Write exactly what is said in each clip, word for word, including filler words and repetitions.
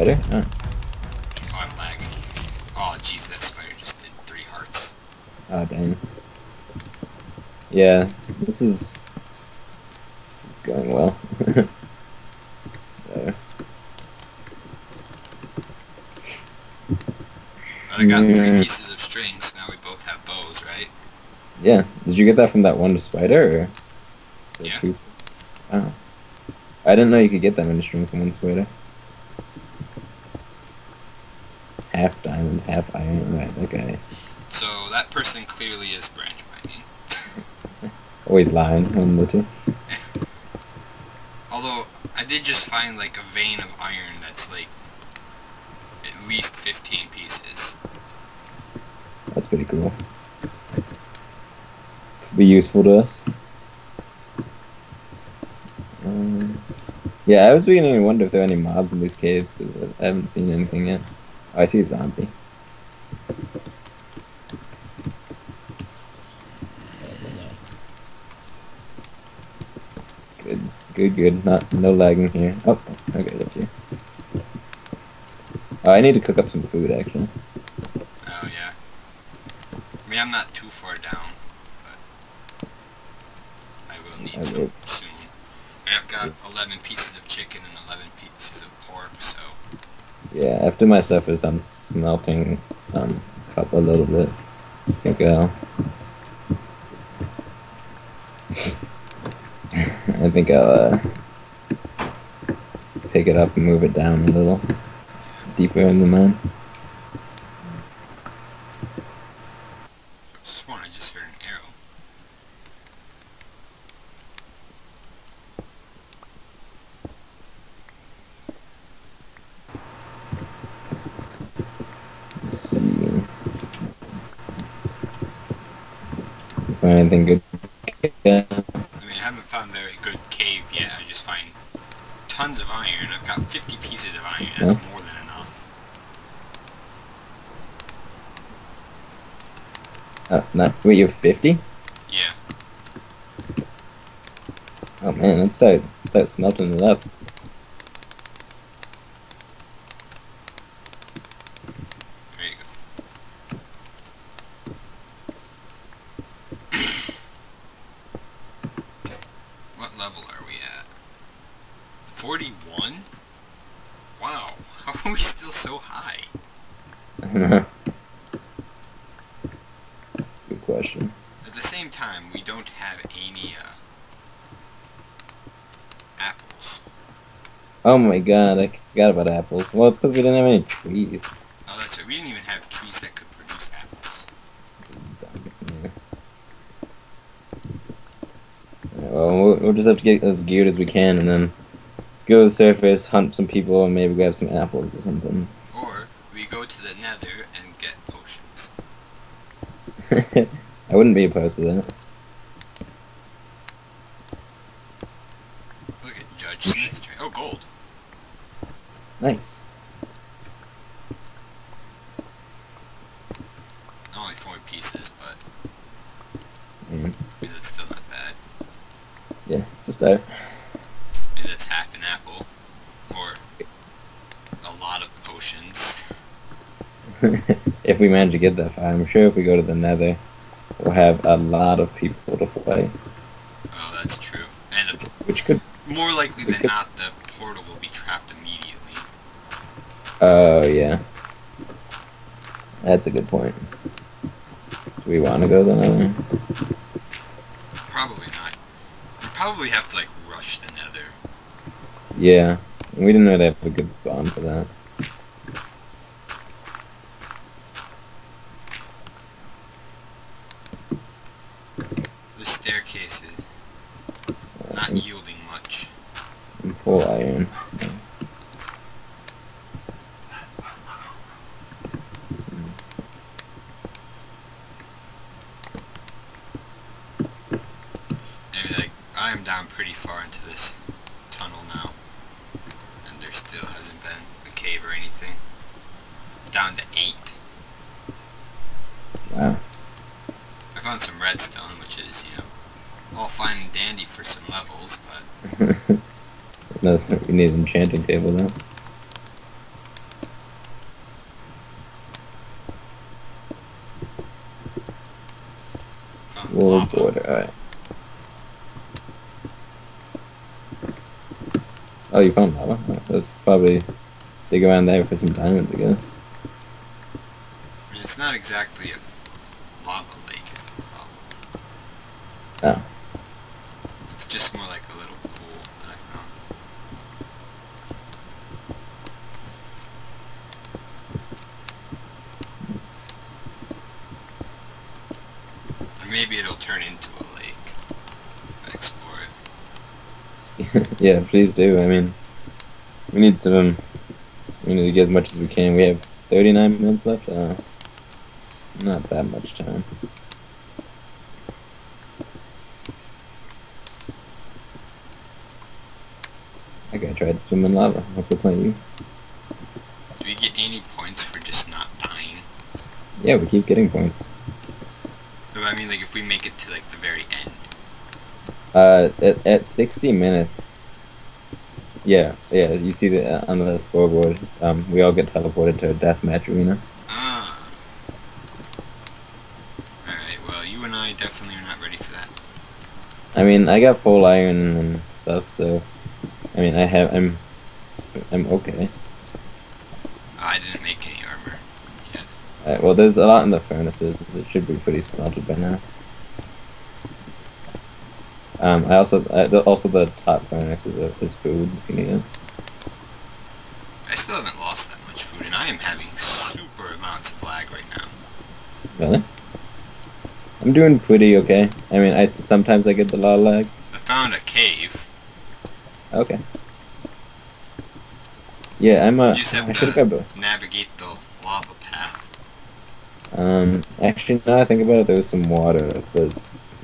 spider? Oh. I'm lagging. Oh jeez, that spider just did three hearts. Oh dang. Yeah, this is going well. There. But I got mm. three pieces of string, so now we both have bows, right? Yeah. Did you get that from that one spider? Or yeah. Two? Oh. I didn't know you could get that many strings from one spider. Half diamond, half iron, right, okay. So that person clearly is branch mining. Always lying on the two. Although, I did just find like a vein of iron that's like at least fifteen pieces. That's pretty cool. Be useful to us. Um, yeah, I was beginning to wonder if there are any mobs in these caves, because I haven't seen anything yet. Oh, I see a zombie. Good, good, good. Not, no lagging here. Oh, okay, that's you. Oh, I need to cook up some food, actually. Oh, yeah. I mean, I'm not too far down, but I will need some good. Soon. I've got eleven pieces of chicken and eleven pieces of pork, so... Yeah, after my stuff is done smelting, um, up a little bit, I think I'll... I think I'll, uh... pick it up and move it down a little. Deeper in the mine. I just want to just hear an arrow. Let's see. Find anything good? Yeah. I mean, I haven't found a very good cave yet. I just find tons of iron. I've got fifty pieces of iron. That's yeah. more than enough. Oh, no. Wait, you have fifty? Yeah. Oh man, let's start, start smelting it up. There you go. What level are we at? forty-one? Wow, how are we still so high? I don't know. Question. At the same time, we don't have any uh, apples. Oh my god, I forgot about apples. Well, it's because we didn't have any trees. Oh, that's right. We didn't even have trees that could produce apples. Yeah. Right, well, we'll just have to get as geared as we can and then go to the surface, hunt some people, and maybe grab some apples or something. Or we go to the nether and get potions. I wouldn't be opposed to that. Look at Judge Smith. Oh, gold. Nice. Not only four pieces, but mm. maybe that's still not bad. Yeah, it's a start. Maybe that's half an apple, or a lot of potions. If we manage to get that far, I'm sure if we go to the nether, we'll have a lot of people to play. Oh, that's true. And a, which could more likely than could, not, the portal will be trapped immediately. Oh yeah, that's a good point. Do we want to go to the nether? Probably not. We probably have to like rush the nether. Yeah, we didn't really have a good spawn for that. Staircases, not yielding much. And full iron. Maybe like I am down pretty far into this tunnel now, and there still hasn't been a cave or anything. Down to eight. Wow. I found some redstone, which is, you know, all fine and dandy for some levels, but... No, we need an enchanting table, though. Oh, you found that one? Let's probably dig around there for some diamonds again. I mean, it's not exactly a lava lake is the problem. No. It's just more like a little pool that I found. And maybe it'll turn into a lake. Explore it. Yeah, please do. I mean, we need some... Um, we need to get as much as we can. We have thirty-nine minutes left? Uh, not that much time. I gotta try to swim in lava. I hope it's not you. Do we get any points for just not dying? Yeah, we keep getting points. No, I mean, like, if we make it to, like, the very end. Uh, at, at sixty minutes... Yeah, yeah, you see that on the scoreboard, um, we all get teleported to a deathmatch arena. Ah. Alright, well, you and I definitely are not ready for that. I mean, I got full iron and stuff, so... I mean, I have... I'm... I'm okay. I didn't make any armor yet. Alright, well, there's a lot in the furnaces. It should be pretty slaughtered by now. Um, I also, I, the, also the top furnace is, uh, is food, if you need it. I still haven't lost that much food, and I am having super amounts of lag right now. Really? I'm doing pretty okay. I mean, I, sometimes I get the lot of lag. I found a cave. Okay. Yeah, I'm a... You just have I to navigate the lava path. Um, actually, now I think about it, there was some water at the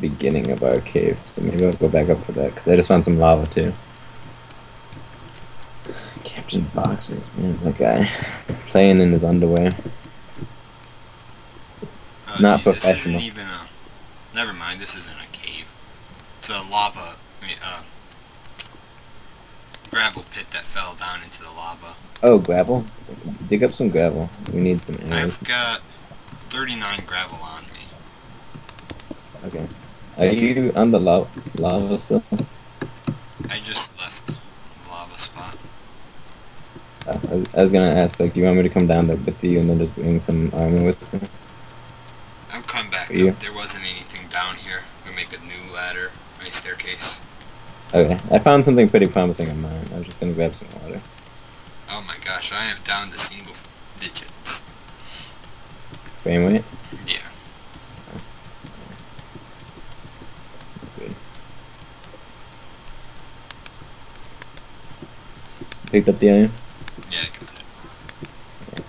beginning of our cave, so maybe I'll go back up for that, because I just found some lava too. Captain Boxers, man, that guy. Playing in his underwear. Oh, Not geez, professional. This isn't even a... Never mind, this isn't a cave. It's a lava... I mean, uh... gravel pit that fell down into the lava. Oh, gravel? Dig up some gravel. We need some arrows. I've got thirty-nine gravel on me. Okay. Are you on the lava, lava still? I just left the lava spot. Uh, I, was, I was gonna ask, like, do you want me to come down there with you and then just bring some armor with me? I'll come back. You? There wasn't anything down here. We make a new ladder, my staircase. Okay. I found something pretty promising on mine. I was just gonna grab some water. Oh my gosh, I am down to single digits. Frame weight? Yeah. Picked up the iron? Yeah, I got it. Yeah.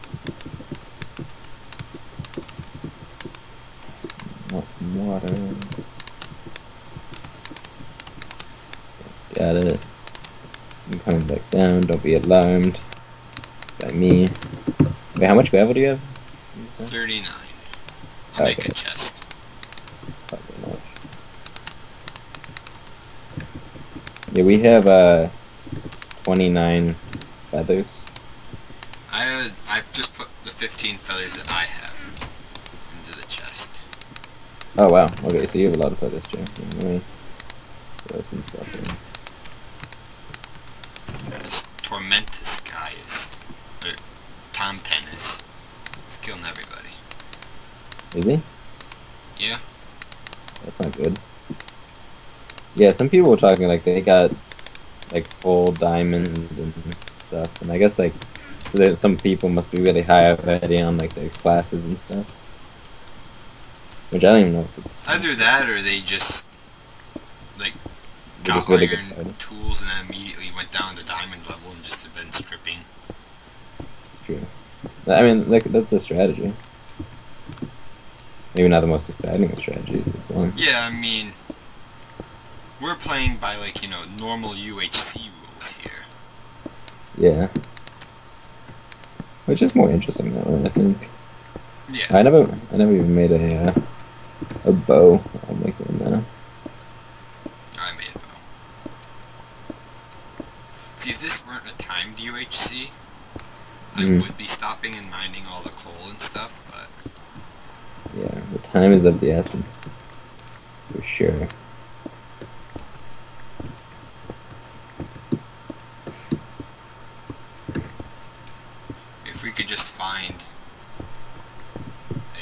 Want some water. Got it. I'm coming back down, don't be alarmed by me. Wait, how much gravel do you have? thirty-nine. I'll okay. make a chest. Yeah, we have, uh... twenty-nine feathers. I I've just put the fifteen feathers that I have into the chest. Oh wow. Okay, so you have a lot of feathers, Jim. Let me throw some stuff in. This Tormentus guy is, or Tom Tennis, he's killing everybody. Is he? Yeah. That's not good. Yeah, some people were talking like they got like full diamonds and stuff, and I guess like so some people must be really high already on like their classes and stuff, which I don't even know. Either that, or they just like got really iron tools and then immediately went down to diamond level and just have been stripping. True. I mean, like that's a strategy. Maybe not the most exciting strategy. Yeah, I mean. We're playing by, like, you know, normal U H C rules here. Yeah. Which is more interesting that way, I think. Yeah. I never, I never even made a, uh, a bow. I'll make one now. I made a bow. See, if this weren't a timed U H C, I mm. would be stopping and mining all the coal and stuff, but... Yeah, the time is of the essence. For sure. if we could just find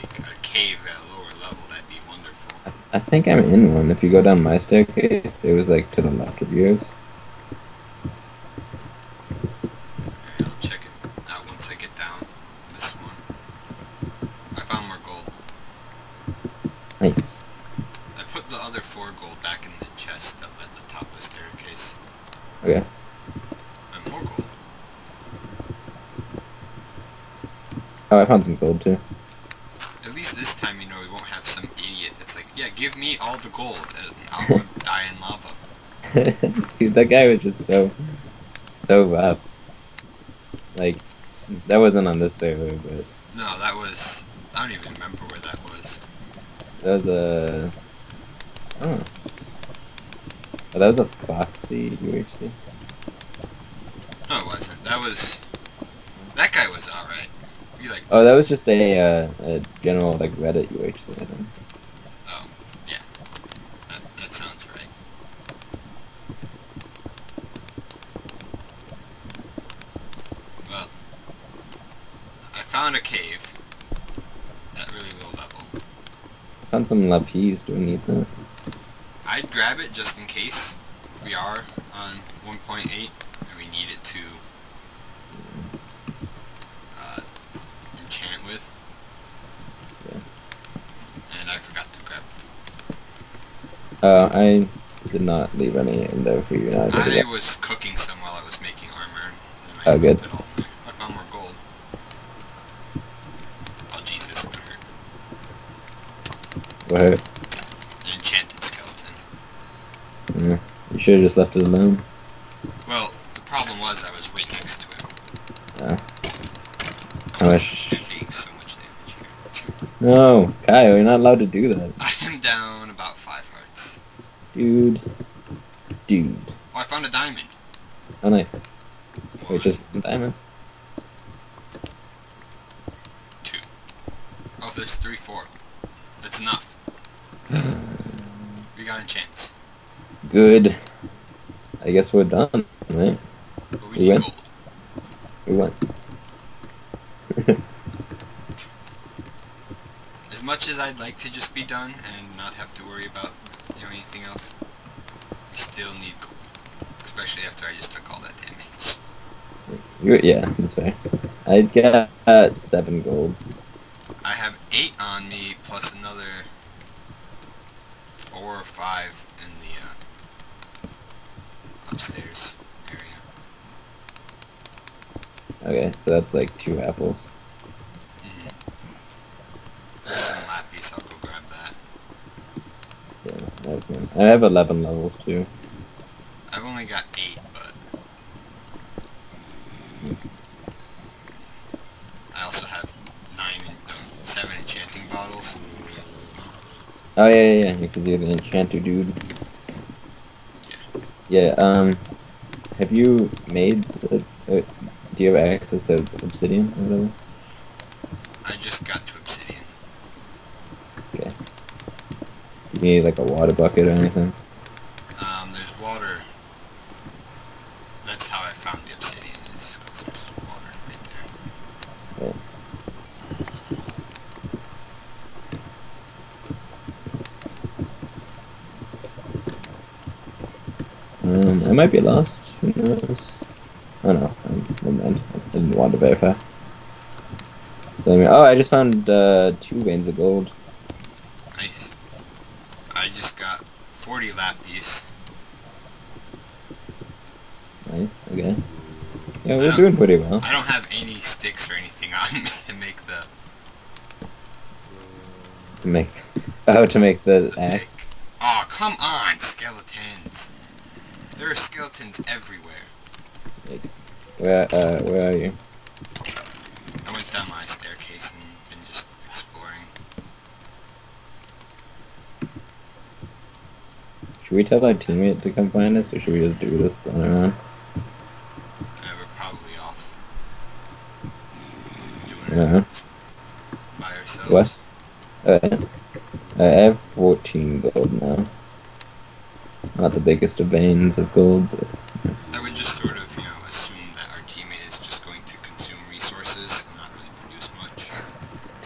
like a cave at a lower level, that'd be wonderful. I think I'm in one. If you go down my staircase, it was like to the left of yours. Oh, I found some gold too. At least this time, you know, we won't have some idiot that's like, yeah, give me all the gold and I'll go die in lava. Dude, that guy was just so, so rough. Like, that wasn't on this server, but... No, that was... I don't even remember where that was. That was a... Oh. Oh, that was a Foxy U H C. No, it wasn't. That was... That guy was alright. Like oh, that was just a, uh, a general, like, Reddit U H C, I think. Oh, yeah. That, that sounds right. Well, I found a cave at really low level. I found some lapis. Do we need that? I'd grab it just in case we are on one point eight and we need it to... with. Yeah. And I forgot to grab. Uh, I did not leave any in there for you. I, I was cooking some while I was making armor. And I oh, good. It all in there. I found more gold. Oh, Jesus. What hurt? What hurt? An enchanted skeleton. Yeah. You should have just left it alone. Well, the problem was I was way next to it. Uh, I wish. No, Kyle, you're not allowed to do that. I am down about five hearts. Dude. Dude. Oh, I found a diamond. Oh, nice. One. Wait, just a diamond? Two. Oh, there's three, four. That's enough. We got a chance. Good. I guess we're done, right? But we we went. Gold. We went. As much as I'd like to just be done and not have to worry about, you know, anything else, we still need gold. Especially after I just took all that damage. You, yeah, I'm sorry. I got uh, seven gold. I have eight on me, plus another four or five in the uh, upstairs area. Okay, so that's like two apples. I have eleven levels too. I've only got eight, but I also have nine, and, um, seven enchanting bottles. Oh yeah, yeah, yeah. You can do the enchanter, dude. Yeah. Yeah. Um, have you made? The, uh, do you have access to obsidian or whatever? I just got to obsidian. Okay. You need like a water bucket or anything? Um, there's water. That's how I found the obsidian, is because there's water right there. Yeah. Um, I might be lost. Who knows? Oh no, I'm mad. I didn't want to verify. So, I mean, oh, I just found uh, two veins of gold. forty lapis. Nice, okay. Yeah, we're doing pretty well. I don't have any sticks or anything on me to make the... To make... Oh, to make the, the axe. Pick. Oh, come on, skeletons. There are skeletons everywhere. Where, uh, where are you? I went down my staircase and been just exploring. Should we tell our teammate to come find us, or should we just do this on our own? Yeah, we're probably off doing uh-huh. it by ourselves. What? Uh, I have fourteen gold now. Not the biggest of veins of gold, but... I would just sort of, you know, assume that our teammate is just going to consume resources, and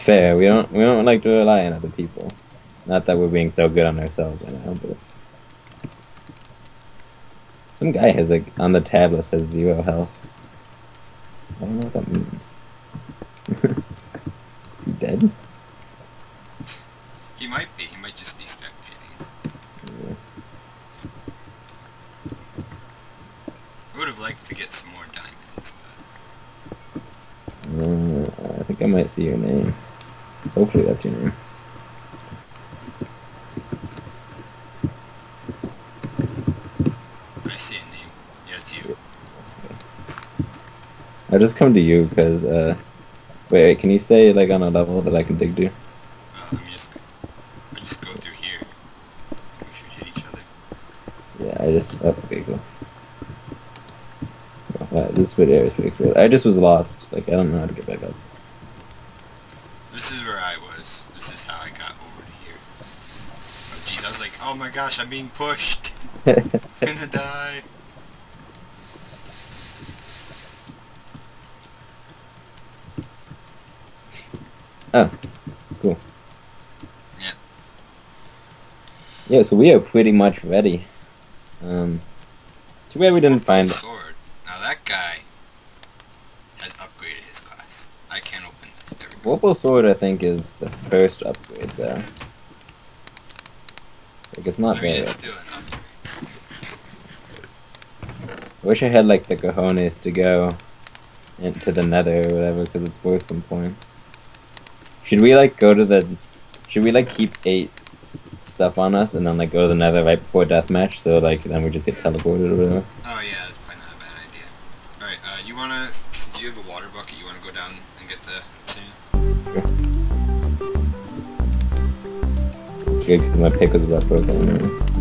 fair. We don't we don't like to rely on other people. Not that we're being so good on ourselves right now, but some guy has like on the tablet says zero health. I don't know what that means. He dead? He might be. He might just be spectating. Yeah. I would have liked to get some more diamonds, but uh, I think I might see your name. Hopefully that's your name. I'll just come to you because, uh, wait, wait, can you stay, like, on a level that I can dig to? Uh, I mean, just, I just go through here. We should hit each other. Yeah, I just, oh, okay, cool. Well, this bit area is pretty exposed. I just was lost. Like, I don't know how to get back up. This is where I was. This is how I got over to here. Oh, jeez, I was like, oh my gosh, I'm being pushed. I'm gonna die. Oh, cool. Yeah. Yeah, so we are pretty much ready. Um, too bad we didn't find it. Sword. Now that guy has upgraded his class. I can't open this. There we go. Wobble sword, I think, is the first upgrade though. Like it's not I mean, bad. It's still an upgrade. I wish I had like the cojones to go into the Nether or whatever, because it's worth some points. Should we like go to the? Should we like keep eight stuff on us and then like go to the Nether right before deathmatch? So like then we just get teleported or whatever. Oh yeah, that's probably not a bad idea. All right, uh, you wanna? Since you have a water bucket, you wanna go down and get the sand? Sure. Good, 'cause my pick was about broken.